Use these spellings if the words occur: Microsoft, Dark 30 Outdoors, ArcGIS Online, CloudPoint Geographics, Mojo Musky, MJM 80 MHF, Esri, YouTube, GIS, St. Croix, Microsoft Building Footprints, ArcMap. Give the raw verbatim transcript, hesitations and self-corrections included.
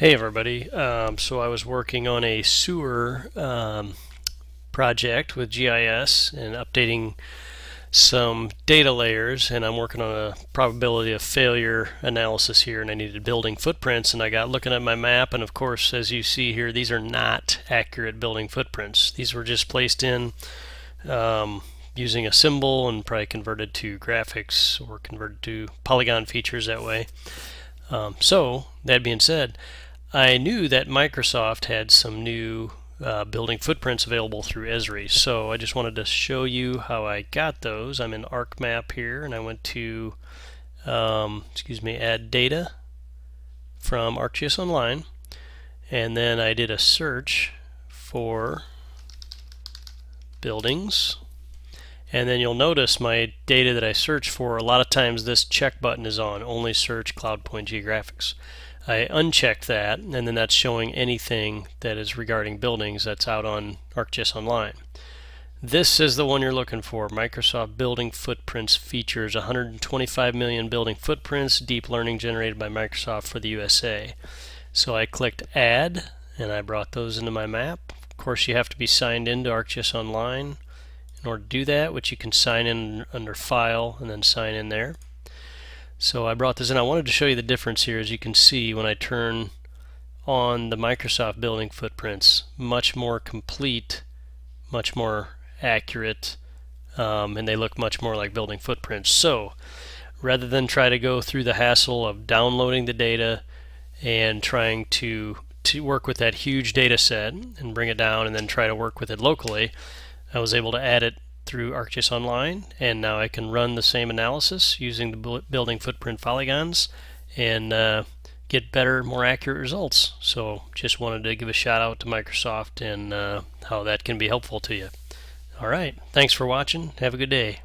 Hey everybody, um, so I was working on a sewer um, project with G I S and updating some data layers, and I'm working on a probability of failure analysis here, and I needed building footprints, and I got looking at my map, and of course as you see here, these are not accurate building footprints. These were just placed in um, using a symbol and probably converted to graphics or converted to polygon features that way. Um, so that being said, I knew that Microsoft had some new uh, building footprints available through Esri, so I just wanted to show you how I got those. I'm in ArcMap here, and I went to, um, excuse me, add data from ArcGIS Online, and then I did a search for buildings, and then you'll notice my data that I search for, a lot of times this check button is on, only search CloudPoint Geographics. I unchecked that, and then that's showing anything that is regarding buildings that's out on ArcGIS Online. This is the one you're looking for. Microsoft Building Footprints features one hundred twenty-five million building footprints, deep learning generated by Microsoft for the U S A. So I clicked Add, and I brought those into my map. Of course, you have to be signed into ArcGIS Online in order to do that, which you can sign in under File and then sign in there. So I brought this in. I wanted to show you the difference here. As you can see, when I turn on the Microsoft building footprints, much more complete, much more accurate, um, and they look much more like building footprints. So rather than try to go through the hassle of downloading the data and trying to, to work with that huge data set and bring it down and then try to work with it locally, I was able to add it through ArcGIS Online, and now I can run the same analysis using the building footprint polygons and uh, get better, more accurate results. So just wanted to give a shout out to Microsoft and uh, how that can be helpful to you. All right, thanks for watching. Have a good day.